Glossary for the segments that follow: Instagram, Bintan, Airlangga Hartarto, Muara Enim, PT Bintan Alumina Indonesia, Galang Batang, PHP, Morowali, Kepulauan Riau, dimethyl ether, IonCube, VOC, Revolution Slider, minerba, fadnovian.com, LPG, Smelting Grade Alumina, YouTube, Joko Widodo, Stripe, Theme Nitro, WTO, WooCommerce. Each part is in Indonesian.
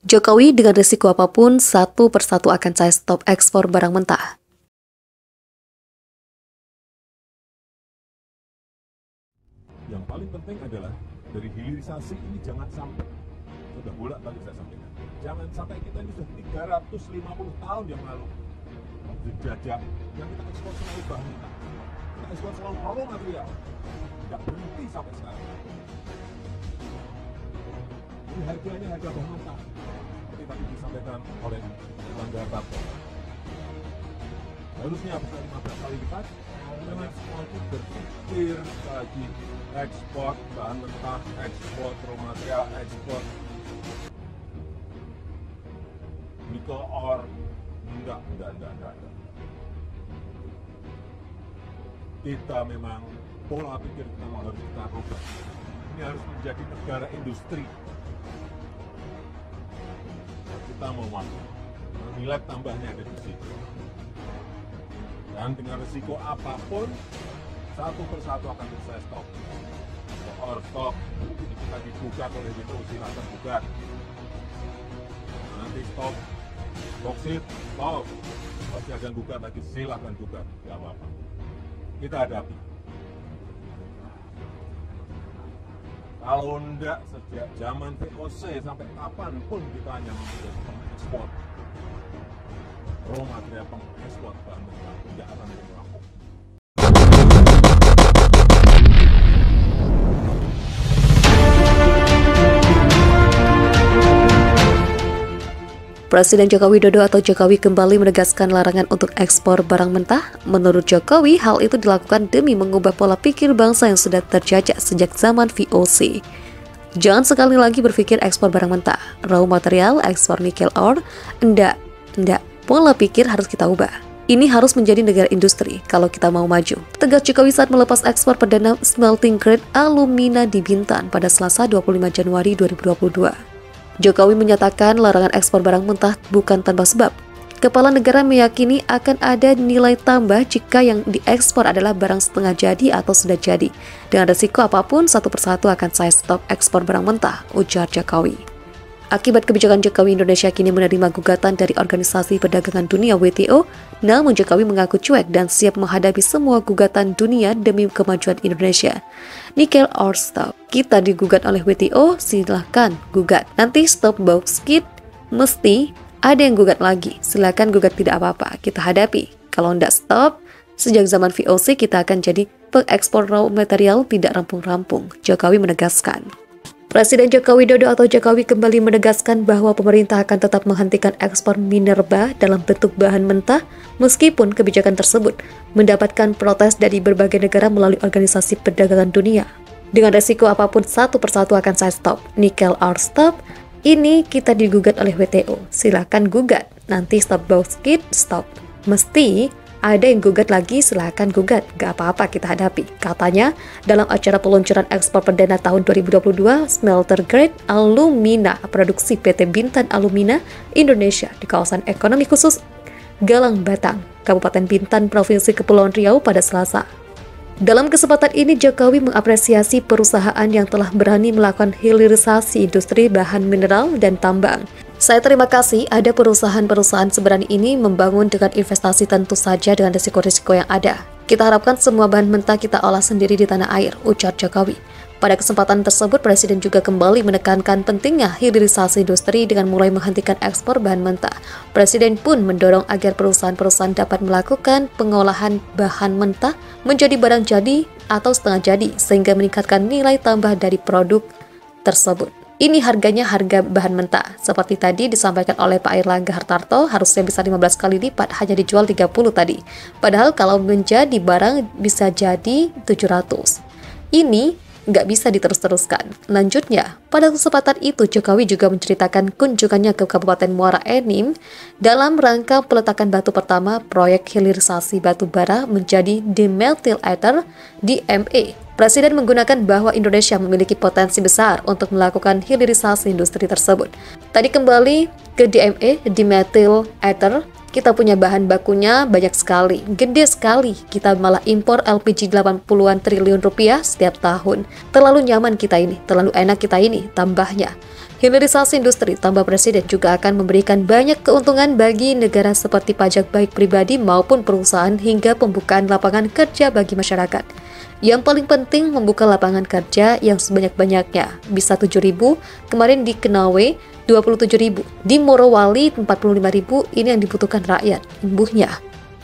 Jokowi dengan risiko apapun satu persatu akan saya stop ekspor barang mentah. Yang paling penting adalah dari hilirisasi ini jangan sampai, sudah bolak-balik saya sampaikan, jangan sampai kita ini sudah 350 tahun yang lalu dijajah, yang kita ekspor selalu bahan mentah, kita ekspor selalu raw material, tidak berhenti sampai sekarang. Ini harganya harga bahan mentah, seperti tadi disampaikan oleh Airlangga Hartarto. Harusnya bisa 15 kali lipat, karena semua itu berpikir lagi ekspor bahan mentah, ekspor raw material, ekspor nikel ore. Enggak. Kita memang pola pikir kita harus kita rubah. Ini harus menjadi negara industri. Kita mau mampu nilai tambahnya dari situ. Dan dengan risiko apapun, satu persatu akan saya stop. Or stop, ini kita digugat oleh itu, silakan gugat. Nanti stop. Boksit, stop, pasti akan gugat lagi, silahkan gugat, nggak apa-apa. Kita hadapi. Kalau enggak, sejak zaman VOC sampai kapanpun kita hanya menjadi pengekspor raw material, pengekspor bahan mentah, tidak akan berlaku. Presiden Joko Widodo atau Jokowi kembali menegaskan larangan untuk ekspor barang mentah. Menurut Jokowi, hal itu dilakukan demi mengubah pola pikir bangsa yang sudah terjajah sejak zaman VOC. Jangan sekali lagi berpikir ekspor barang mentah, raw material, ekspor nikel ore. Enggak, pola pikir harus kita ubah. Ini harus menjadi negara industri kalau kita mau maju. Tegas Jokowi saat melepas ekspor perdana Smelting Grade Alumina di Bintan pada Selasa 25 Januari 2022. Jokowi menyatakan larangan ekspor barang mentah bukan tanpa sebab. Kepala negara meyakini akan ada nilai tambah jika yang diekspor adalah barang setengah jadi atau sudah jadi. Dengan resiko apapun, satu persatu akan saya stop ekspor barang mentah, ujar Jokowi. Akibat kebijakan Jokowi, Indonesia kini menerima gugatan dari Organisasi Perdagangan Dunia WTO, namun Jokowi mengaku cuek dan siap menghadapi semua gugatan dunia demi kemajuan Indonesia. Nikel or stop. Kita digugat oleh WTO, silahkan gugat. Nanti stop box kit, mesti ada yang gugat lagi. Silahkan gugat, tidak apa-apa, kita hadapi. Kalau tidak stop, sejak zaman VOC kita akan jadi pengekspor raw material tidak rampung-rampung, Jokowi menegaskan. Presiden Joko Widodo atau Jokowi kembali menegaskan bahwa pemerintah akan tetap menghentikan ekspor minerba dalam bentuk bahan mentah meskipun kebijakan tersebut mendapatkan protes dari berbagai negara melalui Organisasi Perdagangan Dunia. Dengan resiko apapun, satu persatu akan saya stop. Nikel or stop, ini kita digugat oleh WTO. Silahkan gugat, nanti stop box kit, stop. Mesti ada yang gugat lagi, silahkan gugat, gak apa-apa kita hadapi. Katanya, dalam acara peluncuran ekspor perdana tahun 2022, Smelter Grade Alumina, produksi PT Bintan Alumina Indonesia di kawasan ekonomi khusus Galang Batang, Kabupaten Bintan, Provinsi Kepulauan Riau pada Selasa. Dalam kesempatan ini, Jokowi mengapresiasi perusahaan yang telah berani melakukan hilirisasi industri bahan mineral dan tambang. Saya terima kasih ada perusahaan-perusahaan seberani ini membangun dengan investasi, tentu saja dengan risiko-risiko yang ada. Kita harapkan semua bahan mentah kita olah sendiri di tanah air, ujar Jokowi. Pada kesempatan tersebut, Presiden juga kembali menekankan pentingnya hilirisasi industri dengan mulai menghentikan ekspor bahan mentah. Presiden pun mendorong agar perusahaan-perusahaan dapat melakukan pengolahan bahan mentah menjadi barang jadi atau setengah jadi, sehingga meningkatkan nilai tambah dari produk tersebut. Ini harganya harga bahan mentah. Seperti tadi disampaikan oleh Pak Airlangga Hartarto, harusnya bisa 15 kali lipat, hanya dijual 30 tadi. Padahal kalau menjadi barang bisa jadi 700. Ini nggak bisa diterus-teruskan. Lanjutnya, pada kesempatan itu Jokowi juga menceritakan kunjungannya ke Kabupaten Muara Enim dalam rangka peletakan batu pertama proyek hilirisasi batu bara menjadi dimethyl ether (DME). Presiden menggunakan bahwa Indonesia memiliki potensi besar untuk melakukan hilirisasi industri tersebut. Tadi kembali ke DME, dimethyl ether, kita punya bahan bakunya banyak sekali, gede sekali, kita malah impor LPG 80-an triliun rupiah setiap tahun. Terlalu nyaman kita ini, terlalu enak kita ini, tambahnya. Hilirisasi industri tambah Presiden juga akan memberikan banyak keuntungan bagi negara seperti pajak baik pribadi maupun perusahaan hingga pembukaan lapangan kerja bagi masyarakat. Yang paling penting membuka lapangan kerja yang sebanyak-banyaknya, bisa 7.000, kemarin di Kenawe 27.000, di Morowali 45.000, ini yang dibutuhkan rakyat, imbuhnya.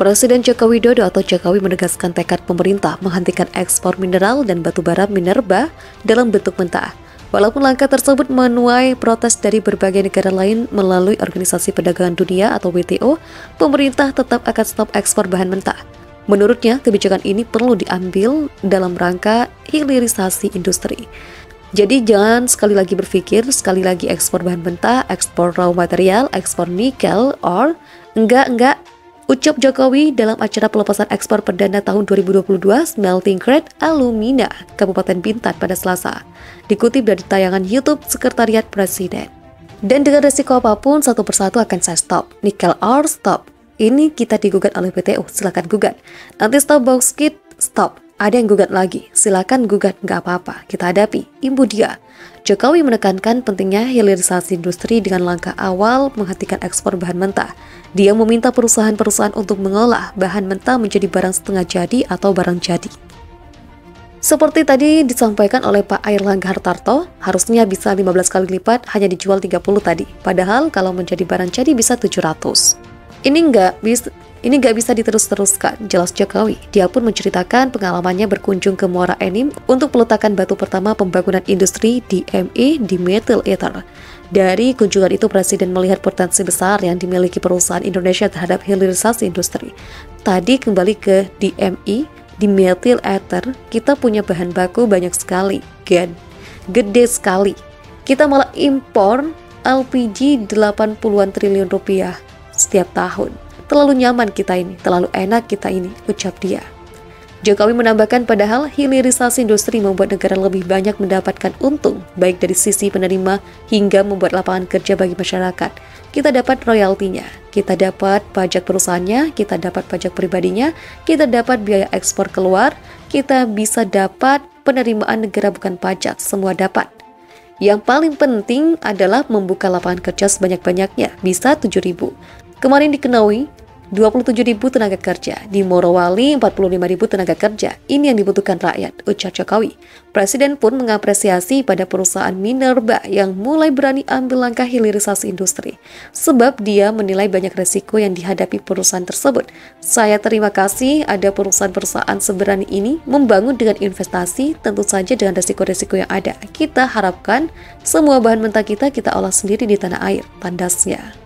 Presiden Joko Widodo atau Jokowi menegaskan tekad pemerintah menghentikan ekspor mineral dan batubara minerba dalam bentuk mentah. Walaupun langkah tersebut menuai protes dari berbagai negara lain melalui Organisasi Perdagangan Dunia atau WTO, pemerintah tetap akan stop ekspor bahan mentah. Menurutnya, kebijakan ini perlu diambil dalam rangka hilirisasi industri. Jadi jangan sekali lagi berpikir, sekali lagi ekspor bahan mentah, ekspor raw material, ekspor nikel, or enggak, ucap Jokowi dalam acara pelepasan ekspor perdana tahun 2022 Smelting Grade Alumina, Kabupaten Bintan pada Selasa, dikutip dari tayangan YouTube Sekretariat Presiden. Dan dengan resiko apapun, satu persatu akan saya stop, nikel ore stop. Ini kita digugat oleh WTO, silakan gugat. Nanti stop bauxite, stop. Ada yang gugat lagi, silakan gugat, nggak apa-apa, kita hadapi, imbu dia. Jokowi menekankan pentingnya hilirisasi industri dengan langkah awal menghentikan ekspor bahan mentah. Dia meminta perusahaan-perusahaan untuk mengolah bahan mentah menjadi barang setengah jadi atau barang jadi. Seperti tadi disampaikan oleh Pak Airlangga Hartarto, harusnya bisa 15 kali lipat, hanya dijual 30 tadi. Padahal kalau menjadi barang jadi bisa 700. Ini nggak bisa diterus-teruskan, jelas Jokowi. Dia pun menceritakan pengalamannya berkunjung ke Muara Enim untuk peletakan batu pertama pembangunan industri DME, dimethyl ether. Dari kunjungan itu, Presiden melihat potensi besar yang dimiliki perusahaan Indonesia terhadap hilirisasi industri. Tadi kembali ke DME, dimethyl ether, kita punya bahan baku banyak sekali, gede sekali. Kita malah impor LPG 80-an triliun rupiah setiap tahun. Terlalu nyaman kita ini, terlalu enak kita ini, ucap dia. Jokowi menambahkan padahal hilirisasi industri membuat negara lebih banyak mendapatkan untung, baik dari sisi penerima hingga membuat lapangan kerja bagi masyarakat. Kita dapat royaltinya, kita dapat pajak perusahaannya, kita dapat pajak pribadinya, kita dapat biaya ekspor keluar, kita bisa dapat penerimaan negara bukan pajak, semua dapat. Yang paling penting adalah membuka lapangan kerja sebanyak-banyaknya, bisa 7.000. Kemarin diketahui 27.000 tenaga kerja, di Morowali 45.000 tenaga kerja, ini yang dibutuhkan rakyat, ucap Jokowi. Presiden pun mengapresiasi pada perusahaan minerba yang mulai berani ambil langkah hilirisasi industri, sebab dia menilai banyak resiko yang dihadapi perusahaan tersebut. Saya terima kasih ada perusahaan-perusahaan seberani ini membangun dengan investasi, tentu saja dengan resiko-resiko yang ada. Kita harapkan semua bahan mentah kita olah sendiri di tanah air, tandasnya.